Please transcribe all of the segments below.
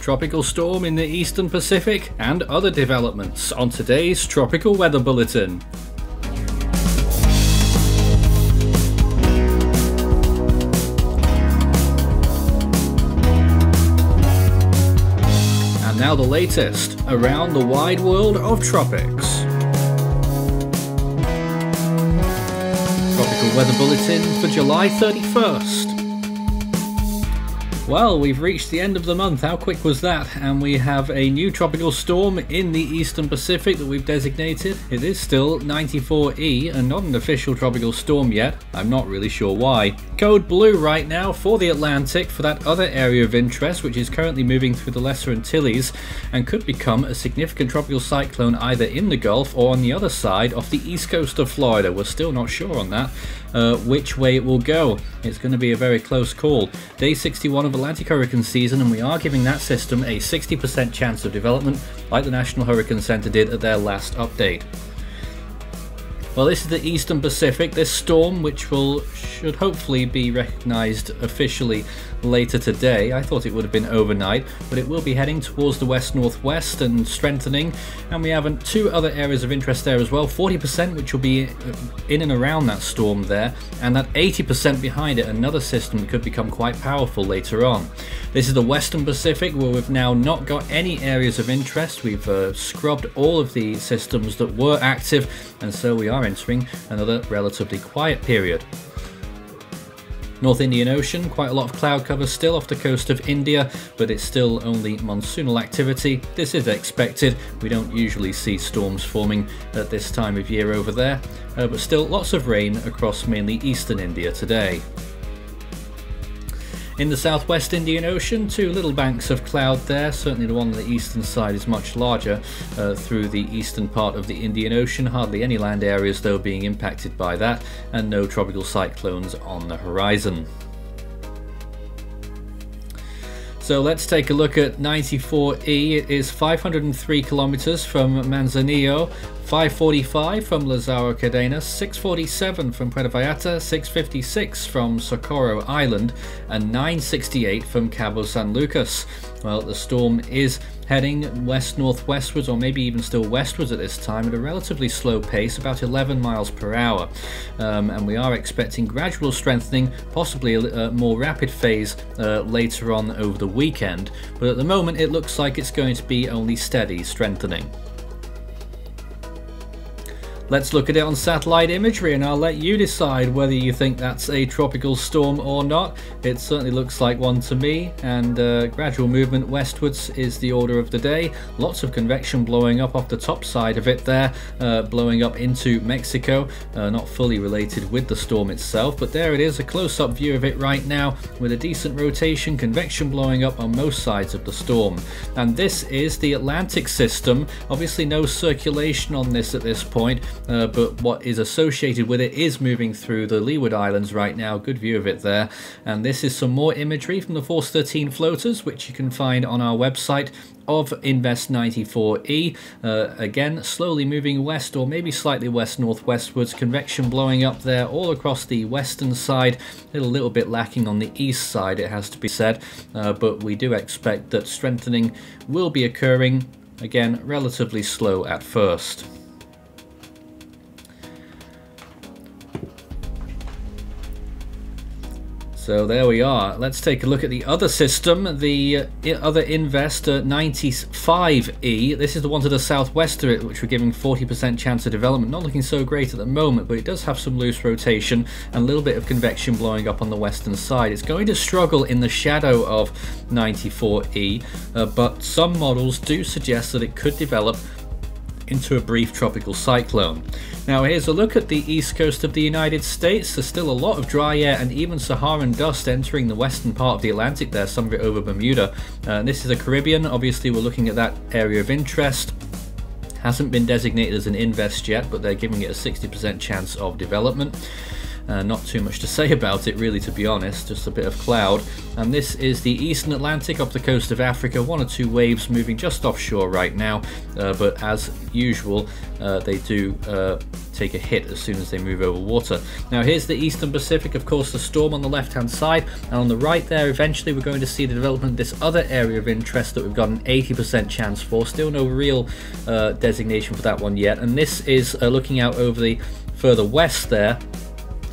tropical storm in the eastern Pacific, and other developments on today's Tropical Weather Bulletin. And now the latest around the wide world of tropics. Tropical Weather Bulletin for July 31st. Well, we've reached the end of the month. How quick was that? And we have a new tropical storm in the eastern Pacific that we've designated. It is still 94E and not an official tropical storm yet. I'm not really sure why. Code blue right now for the Atlantic for that other area of interest, which is currently moving through the Lesser Antilles and could become a significant tropical cyclone either in the Gulf or on the other side off the east coast of Florida. We're still not sure on that, which way it will go. It's going to be a very close call. Day 61 of Atlantic hurricane season, and we are giving that system a 60% chance of development, like the National Hurricane Center did at their last update. Well, this is the Eastern Pacific. This storm, which should hopefully be recognized officially later today. I thought it would have been overnight, but it will be heading towards the west-northwest and strengthening. And we have two other areas of interest there as well. 40%, which will be in and around that storm there, and that 80% behind it, another system that could become quite powerful later on. This is the Western Pacific, where we've now not got any areas of interest. We've scrubbed all of the systems that were active, and so we are entering another relatively quiet period. North Indian Ocean, quite a lot of cloud cover still off the coast of India, but it's still only monsoonal activity. This is expected. We don't usually see storms forming at this time of year over there, but still lots of rain across mainly eastern India today. In the southwest Indian Ocean, two little banks of cloud there. Certainly the one on the eastern side is much larger through the eastern part of the Indian Ocean. Hardly any land areas though being impacted by that, and no tropical cyclones on the horizon. So let's take a look at 94E. It is 503 kilometers from Manzanillo, 545 from Lazaro Cadenas, 647 from Puerto Vallarta, 656 from Socorro Island, and 968 from Cabo San Lucas. Well, the storm is heading west-northwestwards, or maybe even still westwards at this time, at a relatively slow pace, about 11 miles per hour. And we are expecting gradual strengthening, possibly a more rapid phase later on over the weekend. But at the moment, it looks like it's going to be only steady strengthening. Let's look at it on satellite imagery, and I'll let you decide whether you think that's a tropical storm or not. It certainly looks like one to me, and gradual movement westwards is the order of the day. Lots of convection blowing up off the top side of it there, blowing up into Mexico, not fully related with the storm itself, but there it is, a close-up view of it right now with a decent rotation, convection blowing up on most sides of the storm. And this is the Atlantic system. Obviously no circulation on this at this point, but what is associated with it is moving through the Leeward Islands right now. Good view of it there. And this is some more imagery from the Force 13 floaters, which you can find on our website of Invest 94E. Again, slowly moving west, or maybe slightly west-northwestwards. Convection blowing up there all across the western side. A little bit lacking on the east side, it has to be said. But we do expect that strengthening will be occurring. Again, relatively slow at first. So there we are. Let's take a look at the other system, the other Invest 95E. This is the one to the southwest of it, which we're giving 40% chance of development. Not looking so great at the moment, but it does have some loose rotation and a little bit of convection blowing up on the western side. It's going to struggle in the shadow of 94E, but some models do suggest that it could develop into a brief tropical cyclone. Now here's a look at the east coast of the United States. There's still a lot of dry air and even Saharan dust entering the western part of the Atlantic there, some of it over Bermuda. This is the Caribbean. Obviously we're looking at that area of interest. Hasn't been designated as an invest yet, but they're giving it a 60% chance of development. Not too much to say about it really, to be honest, just a bit of cloud. And this is the eastern Atlantic off the coast of Africa, one or two waves moving just offshore right now, but as usual they do take a hit as soon as they move over water. Now here's the eastern Pacific, of course the storm on the left hand side, and on the right there eventually we're going to see the development of this other area of interest that we've got an 80% chance for, still no real designation for that one yet. And this is looking out over the further west there,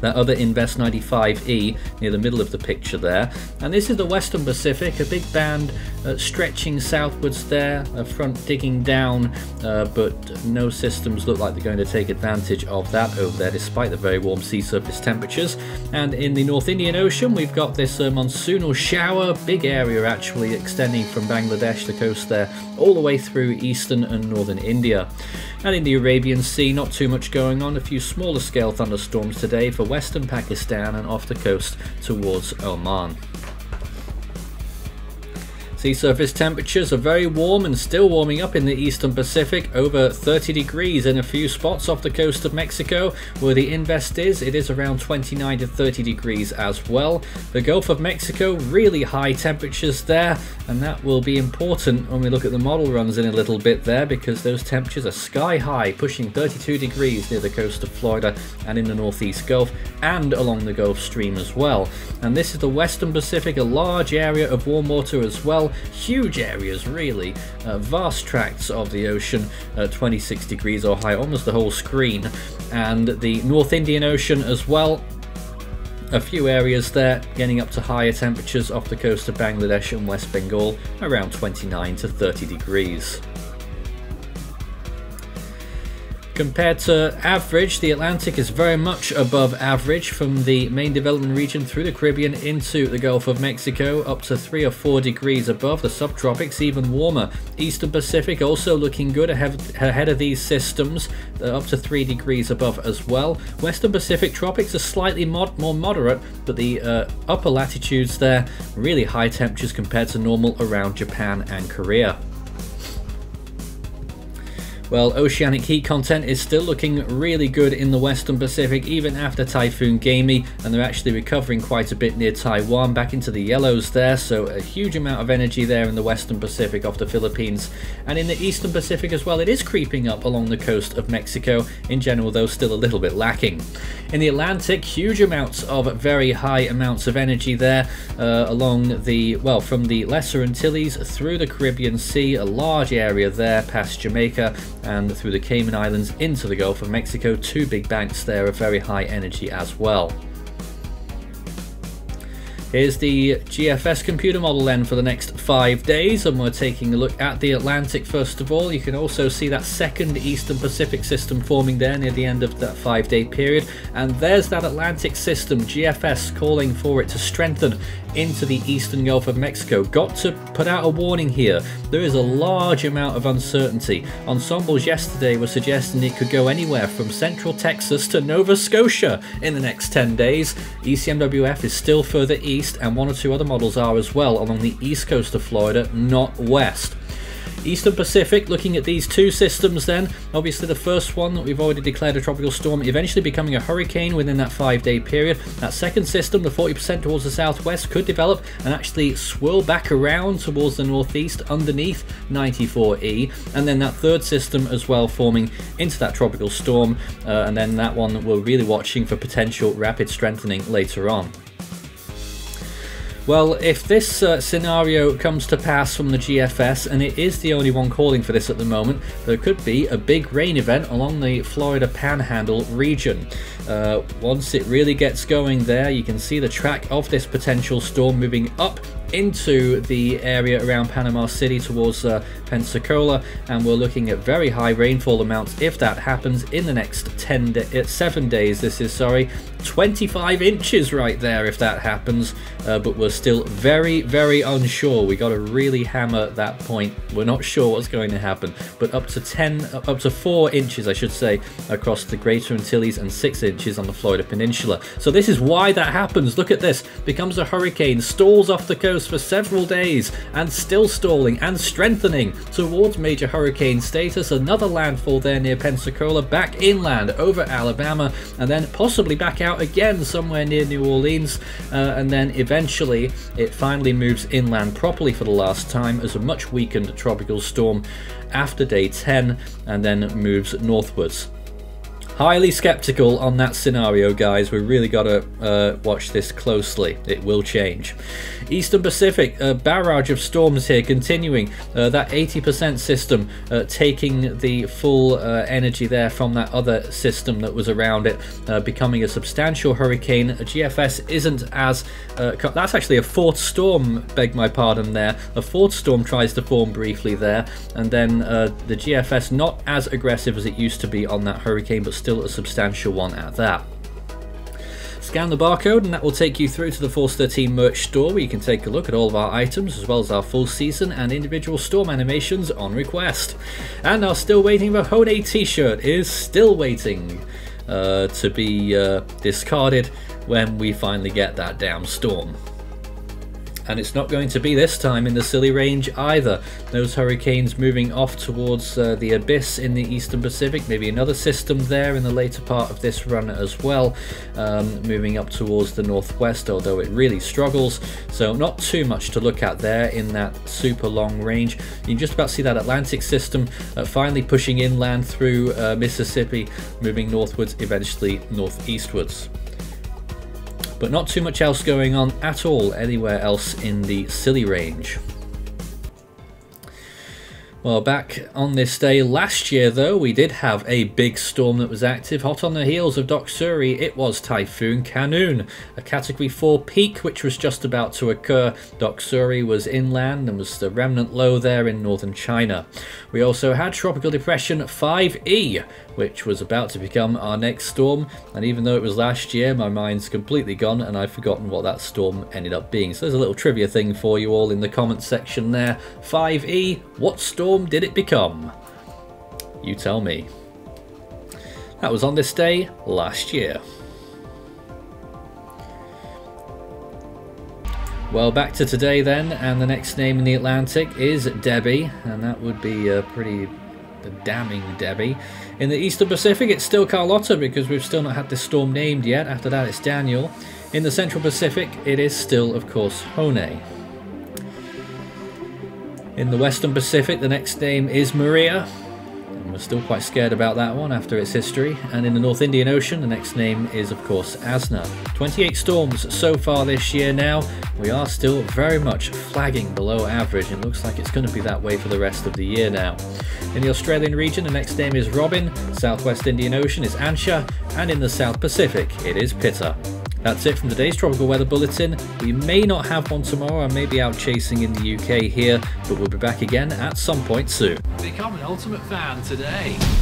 that other Invest 95E near the middle of the picture there. And this is the Western Pacific, a big band stretching southwards there, a front digging down, but no systems look like they're going to take advantage of that over there despite the very warm sea surface temperatures. And in the North Indian Ocean we've got this monsoonal shower, big area actually extending from Bangladesh, the coast there, all the way through eastern and northern India. And in the Arabian Sea, not too much going on, a few smaller scale thunderstorms today for western Pakistan and off the coast towards Oman. Sea surface temperatures are very warm and still warming up in the eastern Pacific, over 30 degrees in a few spots off the coast of Mexico. Where the Invest is, it is around 29 to 30 degrees as well. The Gulf of Mexico, really high temperatures there, and that will be important when we look at the model runs in a little bit there, because those temperatures are sky high, pushing 32 degrees near the coast of Florida and in the northeast Gulf and along the Gulf Stream as well. And this is the western Pacific, a large area of warm water as well. Huge areas really, vast tracts of the ocean, 26 degrees or higher, almost the whole screen. And the North Indian Ocean as well, a few areas there getting up to higher temperatures off the coast of Bangladesh and West Bengal, around 29 to 30 degrees. Compared to average, the Atlantic is very much above average from the main development region through the Caribbean into the Gulf of Mexico, up to 3 or 4 degrees above. The subtropics even warmer. Eastern Pacific also looking good ahead of these systems, up to 3 degrees above as well. Western Pacific tropics are slightly more moderate, but the upper latitudes there, really high temperatures compared to normal around Japan and Korea. Well, oceanic heat content is still looking really good in the Western Pacific, even after Typhoon Gamey, and they're actually recovering quite a bit near Taiwan, back into the yellows there, so a huge amount of energy there in the Western Pacific off the Philippines. And in the Eastern Pacific as well, it is creeping up along the coast of Mexico, in general though still a little bit lacking. In the Atlantic, huge amounts of very high amounts of energy there, along the, well, from the Lesser Antilles through the Caribbean Sea, a large area there past Jamaica, and through the Cayman Islands into the Gulf of Mexico, two big banks there of very high energy as well. Here's the GFS computer model then for the next 5 days, and we're taking a look at the Atlantic first of all. You can also see that second Eastern Pacific system forming there near the end of that 5 day period, and there's that Atlantic system, GFS, calling for it to strengthen into the eastern Gulf of Mexico. Got to put out a warning here, there is a large amount of uncertainty. Ensembles yesterday were suggesting it could go anywhere from central Texas to Nova Scotia in the next 10 days. ECMWF is still further east, and one or two other models are as well, along the east coast of Florida, not west. Eastern Pacific, looking at these two systems then, obviously the first one that we've already declared a tropical storm, eventually becoming a hurricane within that 5 day period. That second system, the 40% towards the southwest, could develop and actually swirl back around towards the northeast underneath 94E, and then that third system as well forming into that tropical storm, and then that one that we're really watching for potential rapid strengthening later on. Well, if this scenario comes to pass from the GFS, and it is the only one calling for this at the moment, there could be a big rain event along the Florida Panhandle region. Once it really gets going there, you can see the track of this potential storm moving up into the area around Panama City towards Pensacola, and we're looking at very high rainfall amounts if that happens in the next 7 days. This is, sorry, 25 inches right there if that happens, but we're still very, very unsure. We got to really hammer that point. We're not sure what's going to happen, but up to 4 inches I should say across the Greater Antilles, and 6 inches on the Florida Peninsula. So this is why that happens. Look at this, becomes a hurricane, stalls off the coast, coast for several days and still stalling and strengthening towards major hurricane status. Another landfall there near Pensacola, back inland over Alabama, and then possibly back out again somewhere near New Orleans, and then eventually it finally moves inland properly for the last time as a much weakened tropical storm after day 10, and then moves northwards. Highly skeptical on that scenario, guys. We really gotta watch this closely. It will change. Eastern Pacific, barrage of storms here continuing. That 80% system taking the full energy there from that other system that was around it, becoming a substantial hurricane. GFS isn't as... that's actually a fourth storm, beg my pardon there. A fourth storm tries to form briefly there, and then the GFS not as aggressive as it used to be on that hurricane, but still a substantial one at that. Scan the barcode and that will take you through to the Force 13 merch store, where you can take a look at all of our items as well as our full season and individual storm animations on request. And our Still Waiting for Hone t-shirt is still waiting to be discarded when we finally get that damn storm. And it's not going to be this time in the silly range either. Those hurricanes moving off towards the abyss in the Eastern Pacific, maybe another system there in the later part of this run as well, moving up towards the northwest, although it really struggles, so not too much to look at there in that super long range. You can just about see that Atlantic system finally pushing inland through Mississippi, moving northwards, eventually northeastwards. But not too much else going on at all anywhere else in the silly range. Well, back on this day last year, though, we did have a big storm that was active. Hot on the heels of Doksuri, it was Typhoon Kanoon, a Category 4 peak which was just about to occur. Doksuri was inland and was the remnant low there in northern China. We also had Tropical Depression 5E, which was about to become our next storm. And even though it was last year, my mind's completely gone and I've forgotten what that storm ended up being. So there's a little trivia thing for you all in the comments section there. 5E, what storm did it become? You tell me. That was on this day last year. Well, back to today then, and the next name in the Atlantic is Debbie, and that would be a pretty damning Debbie. In the Eastern Pacific, it's still Carlotta because we've still not had this storm named yet. After that, it's Daniel. In the Central Pacific, it is still, of course, Hone. In the Western Pacific, the next name is Maria, and we're still quite scared about that one after its history. And in the North Indian Ocean, the next name is, of course, Asna. 28 storms so far this year now. We are still very much flagging below average, and it looks like it's going to be that way for the rest of the year now. In the Australian region, the next name is Robin. Southwest Indian Ocean is Ansha, and in the South Pacific, it is Pita. That's it from today's Tropical Weather Bulletin. We may not have one tomorrow. I may be out chasing in the UK here, but we'll be back again at some point soon. Become an ultimate fan today.